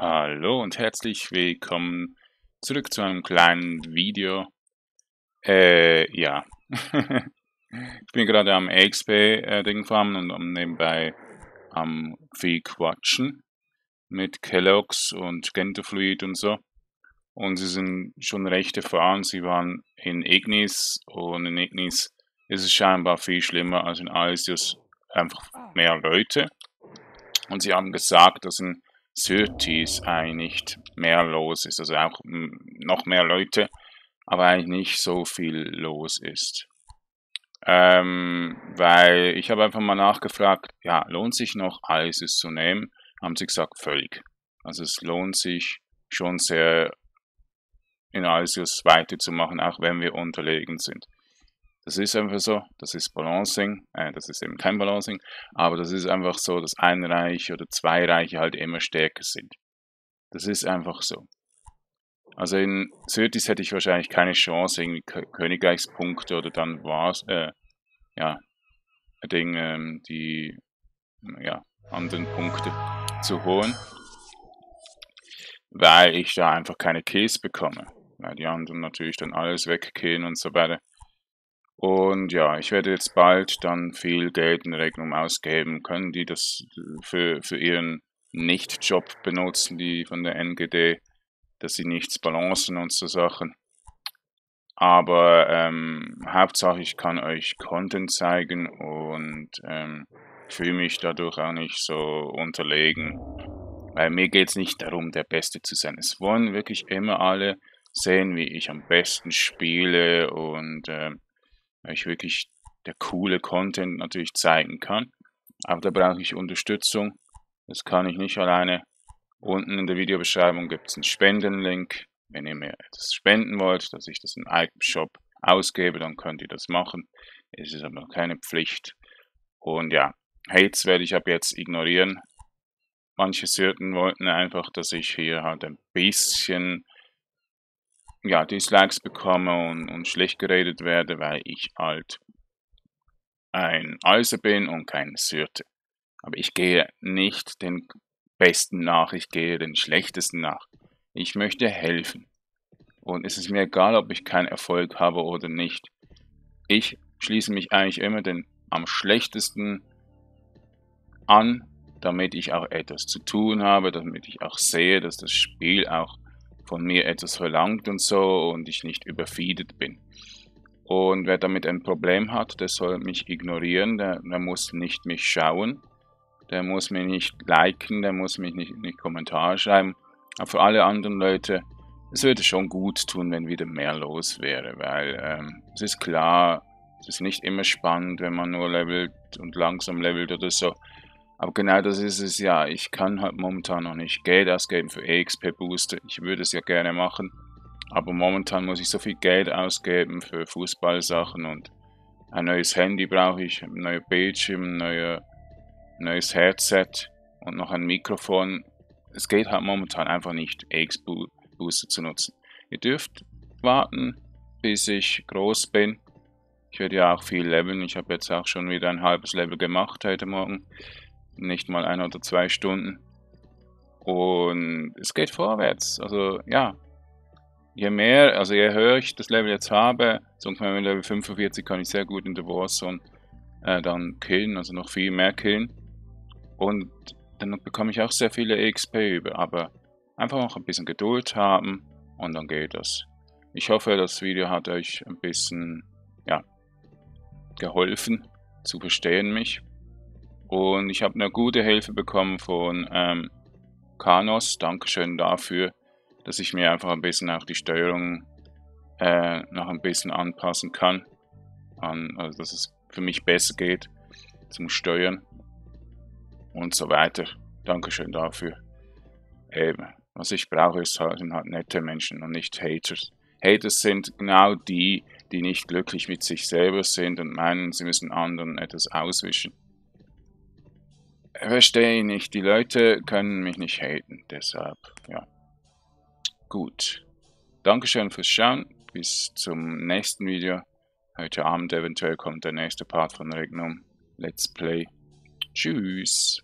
Hallo und herzlich willkommen zurück zu einem kleinen Video. Ja. Ich bin gerade am XP-Ding fahren und nebenbei am viel quatschen mit Kelloggs und Gentofluid und so. Und sie sind schon recht erfahren. Sie waren in Ignis und in Ignis ist es scheinbar viel schlimmer als in Alsius. Einfach mehr Leute. Und sie haben gesagt, dass in Syrtis eigentlich nicht mehr los ist, also auch noch mehr Leute, aber eigentlich nicht so viel los ist. Weil ich habe einfach mal nachgefragt, ja, lohnt sich noch Alsius zu nehmen? Haben sie gesagt, völlig. Also es lohnt sich schon sehr, in Alsius weiterzumachen, auch wenn wir unterlegen sind. Das ist einfach so, das ist Balancing, das ist eben kein Balancing, aber das ist einfach so, dass ein Reich oder zwei Reiche halt immer stärker sind. Das ist einfach so. Also in Syrtis hätte ich wahrscheinlich keine Chance, irgendwie Königreichspunkte oder dann war es, ja, die ja, anderen Punkte zu holen, weil ich da einfach keine Keys bekomme, weil die anderen natürlich dann alles weggehen und so weiter. Und ja, ich werde jetzt bald dann viel Geld in Regnum ausgeben können, die das für ihren Nicht-Job benutzen, die von der NGD, dass sie nichts balancen und so Sachen. Aber Hauptsache, ich kann euch Content zeigen und fühle mich dadurch auch nicht so unterlegen. Weil mir geht es nicht darum, der Beste zu sein. Es wollen wirklich immer alle sehen, wie ich am besten spiele und ich wirklich der coole Content natürlich zeigen kann. Aber da brauche ich Unterstützung. Das kann ich nicht alleine. Unten in der Videobeschreibung gibt es einen Spendenlink. Wenn ihr mir etwas spenden wollt, dass ich das im Itemshop ausgebe, dann könnt ihr das machen. Es ist aber keine Pflicht. Und ja, Hates werde ich ab jetzt ignorieren. Manche Syrten wollten einfach, dass ich hier halt ein bisschen ja, Dislikes bekomme und schlecht geredet werde, weil ich halt ein Alser bin und kein Syrte. Aber ich gehe nicht den Besten nach, ich gehe den Schlechtesten nach. Ich möchte helfen. Und es ist mir egal, ob ich keinen Erfolg habe oder nicht. Ich schließe mich eigentlich immer den am schlechtesten an, damit ich auch etwas zu tun habe, damit ich auch sehe, dass das Spiel auch von mir etwas verlangt und so und ich nicht überfeedet bin. Und wer damit ein Problem hat, der soll mich ignorieren, der muss nicht mich schauen, der muss mich nicht liken, der muss mich nicht Kommentare schreiben. Aber für alle anderen Leute, es würde schon gut tun, wenn wieder mehr los wäre, weil es ist klar, es ist nicht immer spannend, wenn man nur levelt und langsam levelt oder so. Aber genau das ist es ja, ich kann halt momentan noch nicht Geld ausgeben für EXP-Booster, ich würde es ja gerne machen, aber momentan muss ich so viel Geld ausgeben für Fußballsachen und ein neues Handy brauche ich, ein neuer Bildschirm, ein neues Headset und noch ein Mikrofon. Es geht halt momentan einfach nicht, EXP-Booster zu nutzen. Ihr dürft warten, bis ich groß bin. Ich werde ja auch viel leveln, ich habe jetzt auch schon wieder ein halbes Level gemacht heute Morgen. Nicht mal 1 oder 2 Stunden. Und es geht vorwärts. Also ja, je mehr, also je höher ich das Level jetzt habe, zum Beispiel mit Level 45 kann ich sehr gut in der Warzone dann killen, also noch viel mehr killen. Und dann bekomme ich auch sehr viele EXP über. Aber einfach noch ein bisschen Geduld haben und dann geht das. Ich hoffe, das Video hat euch ein bisschen ja, geholfen zu verstehen mich. Und ich habe eine gute Hilfe bekommen von Kanos. Dankeschön dafür, dass ich mir einfach ein bisschen auch die Steuerung noch ein bisschen anpassen kann. Also dass es für mich besser geht zum Steuern und so weiter. Dankeschön dafür. Eben, was ich brauche, sind halt nette Menschen und nicht Haters. Haters sind genau die, die nicht glücklich mit sich selber sind und meinen, sie müssen anderen etwas auswischen. Verstehe ich nicht, die Leute können mich nicht haten, deshalb, ja. Gut. Dankeschön fürs Schauen, bis zum nächsten Video. Heute Abend eventuell kommt der nächste Part von Regnum. Let's Play. Tschüss.